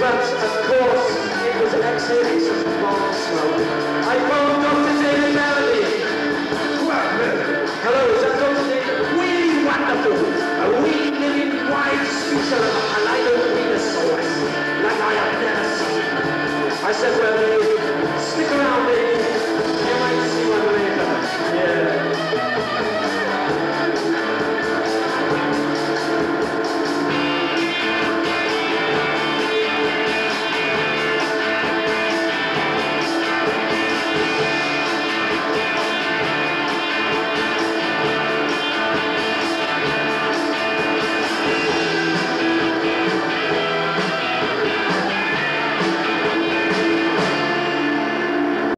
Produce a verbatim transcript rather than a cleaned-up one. But, of course, it was an exhibit of bomb smoke. I found